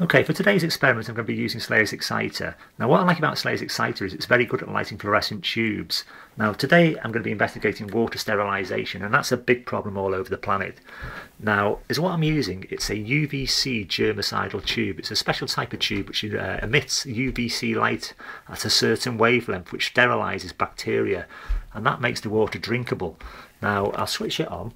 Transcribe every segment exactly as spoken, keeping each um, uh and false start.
Okay, for today's experiment I'm going to be using Slayer's Exciter. Now what I like about Slayer's Exciter is it's very good at lighting fluorescent tubes. Now today I'm going to be investigating water sterilisation, and that's a big problem all over the planet. Now is what I'm using, it's a U V C germicidal tube. It's a special type of tube which uh, emits U V C light at a certain wavelength which sterilises bacteria, and that makes the water drinkable. Now I'll switch it on.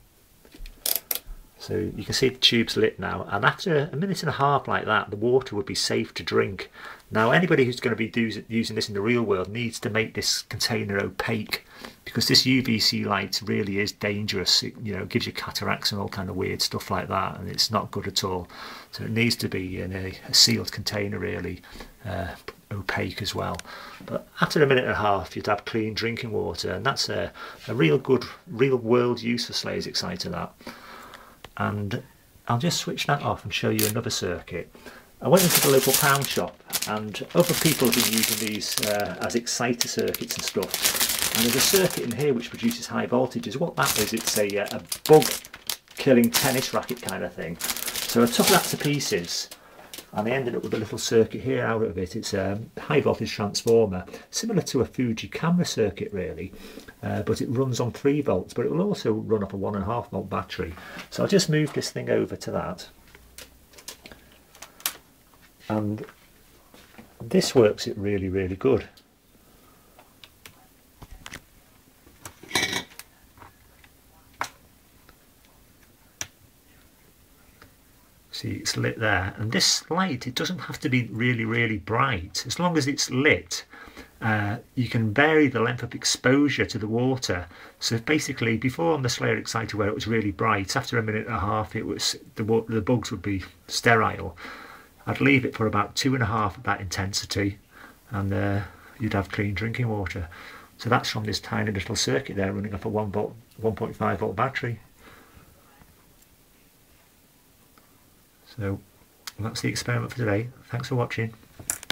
So you can see the tube's lit now, and after a minute and a half like that the water would be safe to drink. Now anybody who's going to be using this in the real world needs to make this container opaque, because this U V C light really is dangerous. It, you know, gives you cataracts and all kind of weird stuff like that, and it's not good at all. So it needs to be in a, a sealed container, really uh, opaque as well. But after a minute and a half you'd have clean drinking water, and that's a, a real good real world use for Slayer's Exciter, that. And I'll just switch that off and show you another circuit. I went into the local pound shop, and other people have been using these uh, as exciter circuits and stuff. And there's a circuit in here which produces high voltages. What that is, it's a, a bug killing tennis racket kind of thing. So I took that to pieces and I ended up with a little circuit here out of it. It's a high voltage transformer, similar to a Fuji camera circuit really, uh, but it runs on three volts, but it will also run off a one and a half volt battery. So I'll just move this thing over to that, and this works it really really good. See, it's lit there, and this light, it doesn't have to be really really bright. As long as it's lit, uh, you can vary the length of exposure to the water. So basically, before on the Slayer's Exciter where it was really bright, after a minute and a half it was the, the bugs would be sterile. I'd leave it for about two and a half at that intensity, and uh, you'd have clean drinking water. So that's from this tiny little circuit there running off a one volt, one point five volt battery. So that's the experiment for today. Thanks for watching.